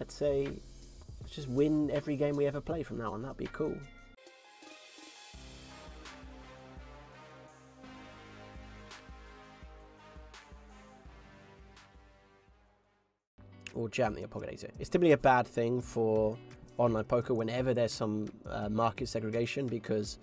Let's say, let's just win every game we ever play from now on. That'd be cool. Or jam the aggregator. It's typically a bad thing for online poker whenever there's some market segregation, because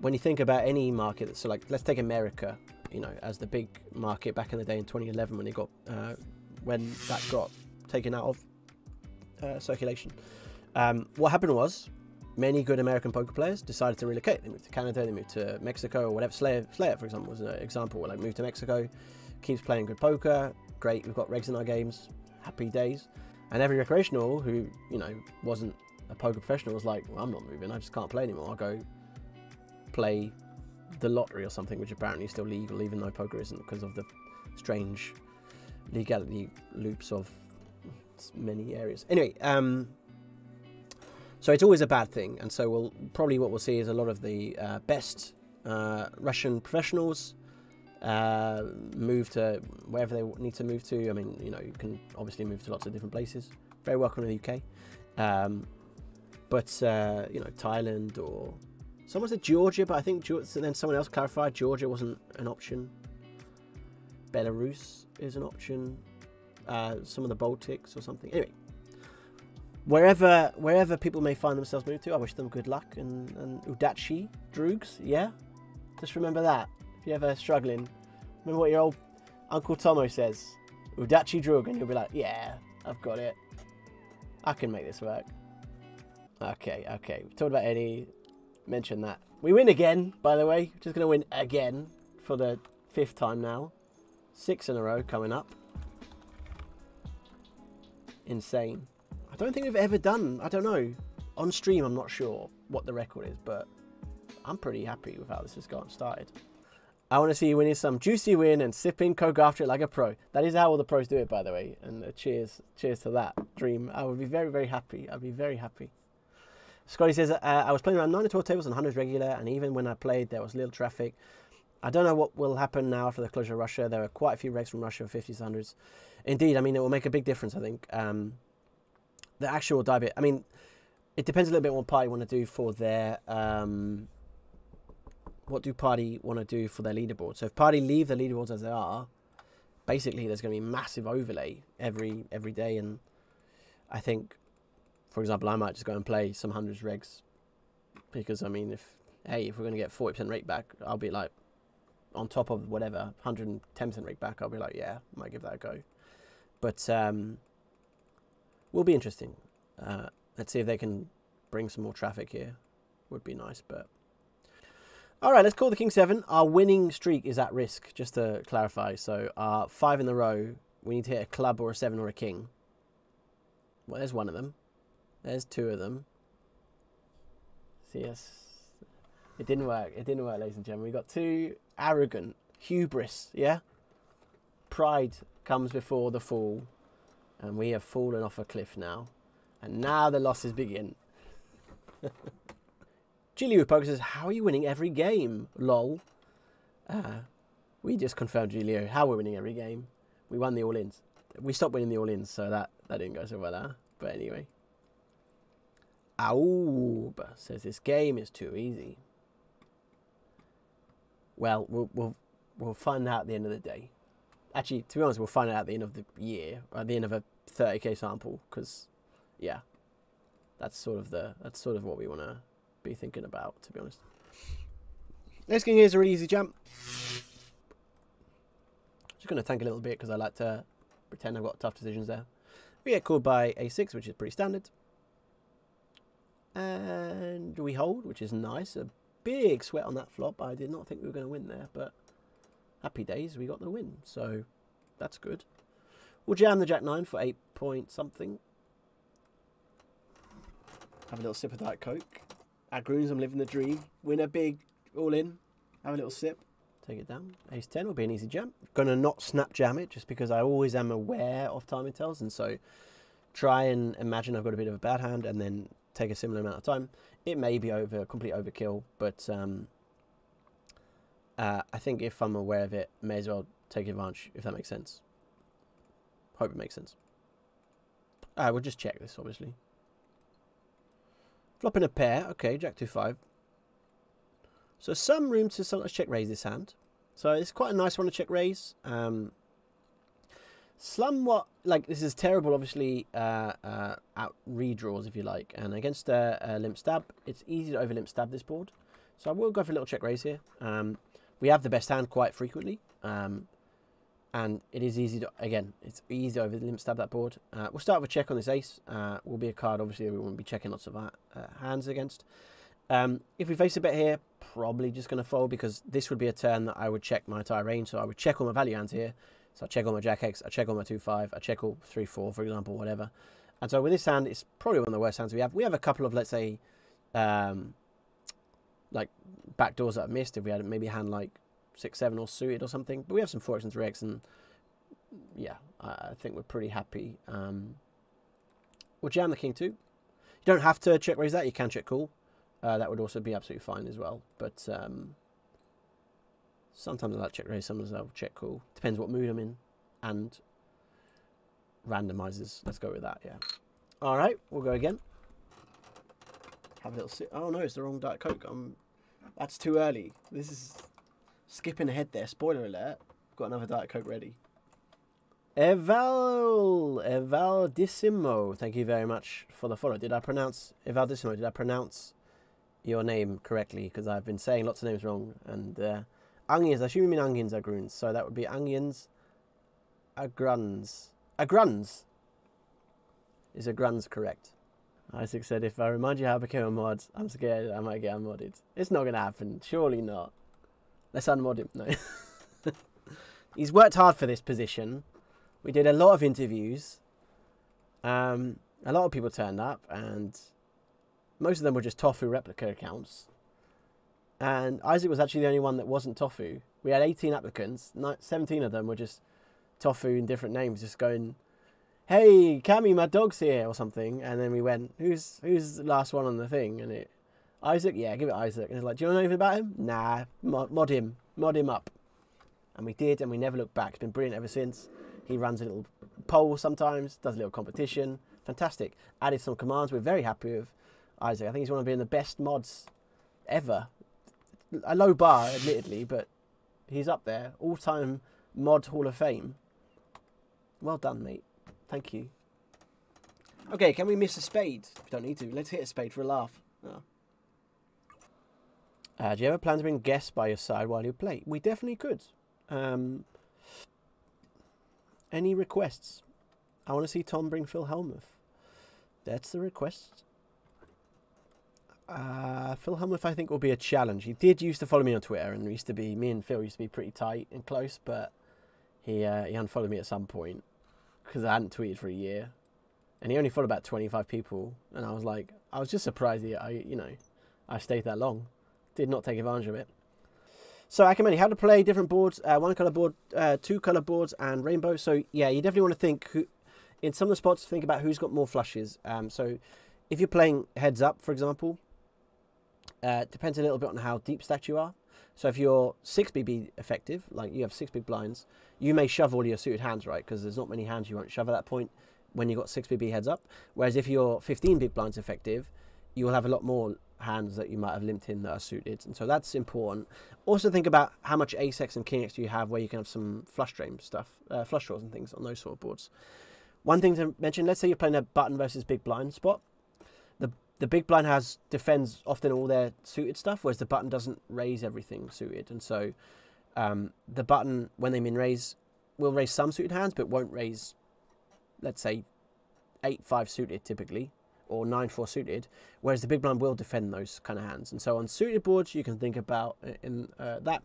when you think about any market, so like let's take America, you know, as the big market back in the day in 2011 when it got when that got taken out of circulation. What happened was many good American poker players decided to relocate. They moved to Canada, they moved to Mexico, or whatever. Slayer, for example, was an example where like moved to Mexico, keeps playing good poker, great, we've got regs in our games. Happy days. And every recreational who, you know, wasn't a poker professional was like, well, I'm not moving, I just can't play anymore, I'll go play the lottery or something, which apparently is still legal even though poker isn't, because of the strange legality loops of many areas. Anyway, so it's always a bad thing, and so we'll probably, what we'll see is a lot of the best Russian professionals move to wherever they need to move to. I mean, you know, you can obviously move to lots of different places. Very welcome in the UK. You know, Thailand, or someone said Georgia, but I think then someone else clarified Georgia wasn't an option. Belarus is an option. Some of the Baltics or something. Anyway, wherever people may find themselves moved to, I wish them good luck and udachi, droogs, yeah? Just remember that. If you're ever struggling, remember what your old Uncle Tomo says, udachi drug, and you'll be like, yeah, I've got it. I can make this work. Okay, we've talked about Eddie, mentioned that. We win again, by the way. Just going to win again for the 5th time now. 6 in a row coming up. Insane. I don't think we've ever done, I don't know, on stream I'm not sure what the record is, but I'm pretty happy with how this has gotten started. I want to see you winning some juicy win and sipping Coke after it like a pro. That is how all the pros do it, by the way. And cheers to that dream. I would be very, very happy. I'd be very happy. Scotty says, I was playing around 9 to 12 tables and 100s regular, and even when I played, there was little traffic. I don't know what will happen now after the closure of Russia. There are quite a few regs from Russia, 50s, 100s. Indeed, I mean, it will make a big difference, I think. The action will die a bit. I mean, it depends a little bit what party you want to do for their... what do party want to do for their leaderboard? So if party leave the leaderboards as they are, basically there's going to be massive overlay every day. And I think, for example, I might just go and play some 100s regs, because I mean, if we're going to get 40% rate back, I'll be like, on top of whatever 110% rate back, I'll be like, yeah, might give that a go. But will be interesting. Let's see if they can bring some more traffic here. Would be nice, but. All right, let's call the King 7. Our winning streak is at risk, just to clarify. So 5 in a row, we need to hit a club or a 7 or a king. Well, there's one of them. There's two of them. See us. It didn't work. It didn't work, ladies and gentlemen. We got too arrogant. Hubris, yeah? Pride comes before the fall. And we have fallen off a cliff now. And now the losses begin. Juliu Poker says, how are you winning every game? Lol. We just confirmed, Juliu, how we're winning every game. We won the all-ins. We stopped winning the all-ins, so that didn't go so well, huh? But anyway. Aoub says, this game is too easy. Well, we'll find out at the end of the day. Actually, to be honest, we'll find out at the end of the year, or at the end of a 30k sample, because, yeah, that's sort of what we want to... be thinking about, to be honest. Next game here is a really easy jump. Just going to tank a little bit because I like to pretend I've got tough decisions there. We get called by a6, which is pretty standard, and we hold, which is nice. A big sweat on that flop. I did not think we were going to win there, but happy days, we got the win, so that's good. We'll jam the jack 9 for 8 point something. Have a little sip of Diet Coke. At Grooms, I'm living the dream. Win a big all-in. Have a little sip. Take it down. Ace 10 will be an easy jam. Going to not snap jam it, just because I always am aware of timing tells. And so try and imagine I've got a bit of a bad hand and then take a similar amount of time. It may be complete overkill, but I think if I'm aware of it, may as well take advantage, if that makes sense. Hope it makes sense. I will just check this, obviously. Flopping a pair. Okay, jack 2-5. So some room to sometimes check raise this hand. So it's quite a nice one to check raise. Somewhat, like, this is terrible, obviously, out redraws, if you like. And against a limp stab, it's easy to over limp stab this board. So I will go for a little check raise here. We have the best hand quite frequently. And it is easy to, again, it's easy to over limp stab that board. We'll start with a check on this ace. Will be a card, obviously, that we won't be checking lots of our, hands against. If we face a bet here, probably just going to fold, because this would be a turn that I would check my entire range. So I would check all my value hands here. So I check all my jack X, I check all my 2-5, I check all 3-4, for example, whatever. And so with this hand, it's probably one of the worst hands we have. We have a couple of, let's say, like backdoors that I've missed. If we had maybe a hand like 6-7 or suited or something, but we have some 4X and 3X, and yeah, I think we're pretty happy. We'll jam the king 2. You don't have to check raise that. You can check call. That would also be absolutely fine as well. But sometimes I'll check raise, sometimes I'll check call. Depends what mood I'm in, and randomizes. Let's go with that. Yeah. All right, we'll go again. Have a little sip. Oh no, it's the wrong Diet Coke. That's too early. This is skipping ahead there. Spoiler alert. I've got another Diet Coke ready. Evaldissimo. Thank you very much for the follow. Did I pronounce Evaldissimo? Did I pronounce your name correctly? Because I've been saying lots of names wrong. And Onions. I assume you mean Onions Agruns. So that would be Onions Agruns. Agruns. Is Agruns correct? Isaac said, if I remind you how I became a mod, I'm scared I might get unmodded. It's not going to happen. Surely not. Let's unmod him. No. He's worked hard for this position. We did a lot of interviews. A lot of people turned up, and most of them were just Tofu replica accounts. And Isaac was actually the only one that wasn't Tofu. We had 18 applicants. 17 of them were just Tofu in different names, just going, hey, Cammy, my dog's here, or something. And then we went, who's the last one on the thing? And it, Isaac? Yeah, give it Isaac. And it's like, do you know anything about him? Nah, mod him up. And we did, and we never looked back. It's been brilliant ever since. He runs a little poll sometimes, does a little competition. Fantastic. Added some commands. We're very happy with Isaac. I think he's one of the best mods ever. A low bar, admittedly, but he's up there. All-time mod Hall of Fame. Well done, mate. Thank you. Okay, can we miss a spade? We don't need to. Let's hit a spade for a laugh. Oh. Do you ever plan to bring guests by your side while you play? We definitely could. Any requests? I want to see Tom bring Phil Helmuth. That's the request. Phil Helmuth, I think, will be a challenge. He did used to follow me on Twitter, and used to be, me and Phil used to be pretty tight and close, but he unfollowed me at some point, because I hadn't tweeted for a year, and he only followed about 25 people, and I was like, I was just surprised that I stayed that long. Did not take advantage of it. So Akamati, how to play different boards, one color board, two color boards, and rainbow. So yeah, you definitely want to think, in some of the spots, think about who's got more flushes. So if you're playing heads up, for example, depends a little bit on how deep stacked you are. So if you're 6BB effective, like you have 6 big blinds, you may shove all your suited hands, right? Because there's not many hands you won't shove at that point when you've got 6BB heads up. Whereas if you're 15 big blinds effective, you will have a lot more hands that you might have limped in that are suited. And so that's important. Also think about how much ace X and king X do you have, where you can have some flush drain stuff, flush draws and things on those sort of boards. One thing to mention, let's say you're playing a button versus big blind spot. The big blind defends often all their suited stuff, whereas the button doesn't raise everything suited. And so the button, when they min raise, will raise some suited hands, but won't raise, let's say, 8-5 suited typically, or 9-4 suited, whereas the big blind will defend those kind of hands. And so on suited boards, you can think about that.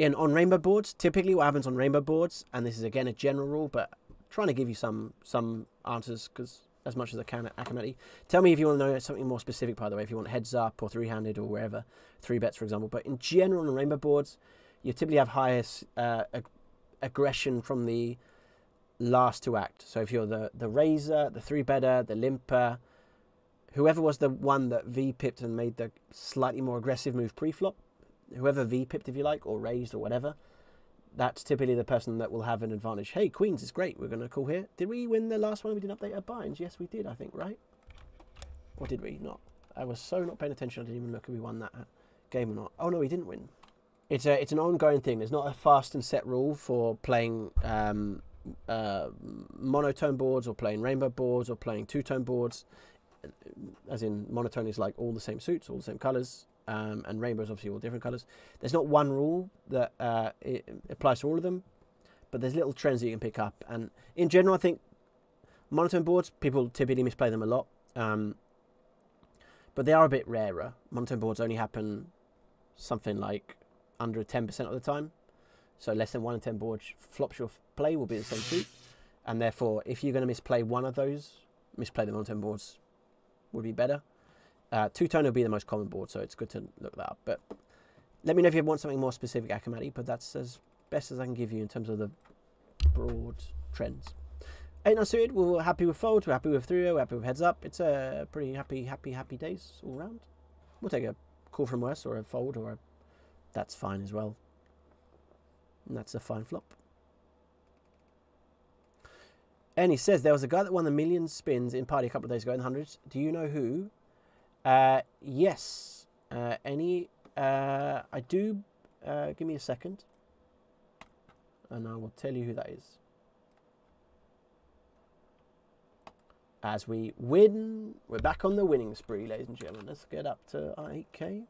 On rainbow boards, typically what happens on rainbow boards, and this is again a general rule, but I'm trying to give you some answers, because as much as I can at Akamati. Tell me if you want to know something more specific, by the way, if you want heads up or three-handed or wherever, 3-bets, for example. But in general, on rainbow boards, you typically have higher aggression from the last to act. So if you're the raiser, the 3-better, the limper, whoever was the one that V-pipped and made the slightly more aggressive move pre-flop, whoever V-pipped, if you like, or raised or whatever, that's typically the person that will have an advantage. Hey, Queens is great. We're going to call here. Did we win the last one? We did update our binds. Yes, we did, I think, right? Or did we not? I was so not paying attention. I didn't even look if we won that game or not. Oh, no, we didn't win. It's an ongoing thing. There's not a fast and set rule for playing monotone boards or playing rainbow boards or playing two-tone boards. As in, monotone is like all the same suits, all the same colours. And rainbows obviously all different colours. There's not one rule that it applies to all of them, but there's little trends that you can pick up. And in general, I think monotone boards, people typically misplay them a lot, but they are a bit rarer. Monotone boards only happen something like under 10% of the time, so less than 1 in 10 boards flops your play will be the same suit, and therefore if you're going to misplay one of those, misplay the monotone boards would be better. Two-tone will be the most common board, so it's good to look that up. But let me know if you want something more specific, Akamati, but that's as best as I can give you in terms of the broad trends. 8-9 suited, we're happy with folds, we're happy with 3-0, we're happy with heads up. It's a pretty happy days all round. We'll take a call from worse or a fold, or a, that's fine as well. And that's a fine flop. And he says, there was a guy that won the million spins in party a couple of days ago in the hundreds. Do you know who? Yes, I do, give me a second, and I will tell you who that is, as we win. We're back on the winning spree, ladies and gentlemen. Let's get up to 8K.